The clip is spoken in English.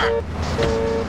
Come on.